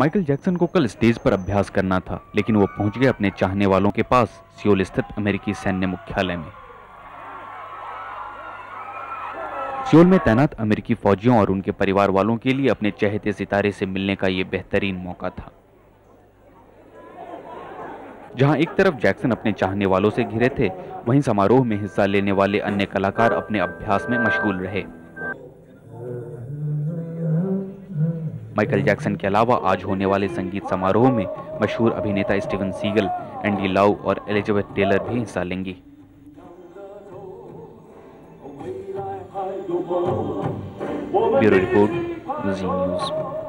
Michael Jackson को कल stage पर अभ्यास करना था, लेकिन वो पहुंच गए अपने चाहने वालों के पास सियोल स्थित अमेरिकी सैन्य मुख्यालय में। सियोल में तैनात अमेरिकी फौजियों और उनके परिवार वालों के लिए अपने चहेते सितारे से मिलने का ये बेहतरीन मौका था। जहां एक तरफ जैक्सन अपने चाहने वालों से घिरे थे, वहीं समारोह में हिस्सा लेने वाले अन्य कलाकार अपने अभ्यास में मशगूल रहे। माइकल जैक्सन के अलावा आज होने वाले संगीत समारोह में मशहूर अभिनेता स्टीवन सीगल, एंडी लाउ और एलिजाबेथ टेलर भी हिस्सा लेंगी। Bureau report, Zee news.